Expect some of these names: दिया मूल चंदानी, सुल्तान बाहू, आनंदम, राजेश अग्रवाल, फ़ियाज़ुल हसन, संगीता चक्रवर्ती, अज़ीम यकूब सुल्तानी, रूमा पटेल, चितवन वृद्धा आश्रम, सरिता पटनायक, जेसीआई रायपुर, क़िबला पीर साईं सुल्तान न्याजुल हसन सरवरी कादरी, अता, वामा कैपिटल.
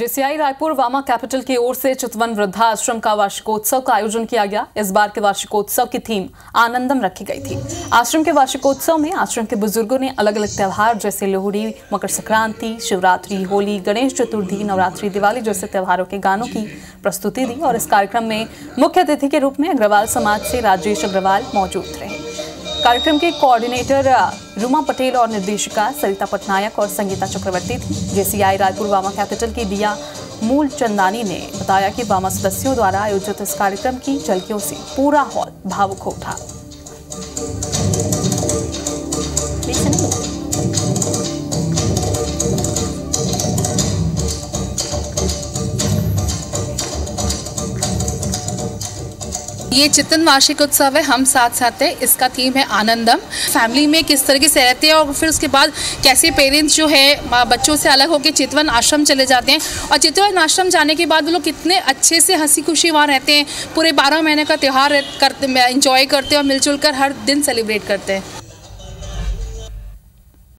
जेसीआई रायपुर वामा कैपिटल की ओर से चितवन वृद्धा आश्रम का वार्षिकोत्सव का आयोजन किया गया। इस बार के वार्षिकोत्सव की थीम आनंदम रखी गई थी। आश्रम के वार्षिकोत्सव में आश्रम के बुजुर्गों ने अलग अलग त्यौहार जैसे लोहड़ी, मकर संक्रांति, शिवरात्रि, होली, गणेश चतुर्थी, नवरात्रि, दिवाली जैसे त्यौहारों के गानों की प्रस्तुति दी और इस कार्यक्रम में मुख्य अतिथि के रूप में अग्रवाल समाज से राजेश अग्रवाल मौजूद रहे। कार्यक्रम के कोऑर्डिनेटर रूमा पटेल और निर्देशिका सरिता पटनायक और संगीता चक्रवर्ती थी। जेसीआई रायपुर वामा कैपिटल की दिया मूल चंदानी ने बताया कि वामा सदस्यों द्वारा आयोजित इस कार्यक्रम की झलकियों से पूरा हॉल भावुक हो उठा। ये चितवन वार्षिक उत्सव है, हम साथ साथ है। इसका थीम है आनंदम। फैमिली में किस तरीके से रहते हैं और फिर उसके बाद कैसे पेरेंट्स जो है बच्चों से अलग होकर चितवन आश्रम चले जाते हैं और चितवन आश्रम जाने के बाद वो लोग कितने अच्छे से हंसी खुशी वहाँ रहते हैं। पूरे 12 महीने का त्यौहार एंजॉय करते हैं और मिलजुल कर हर दिन सेलिब्रेट करते हैं।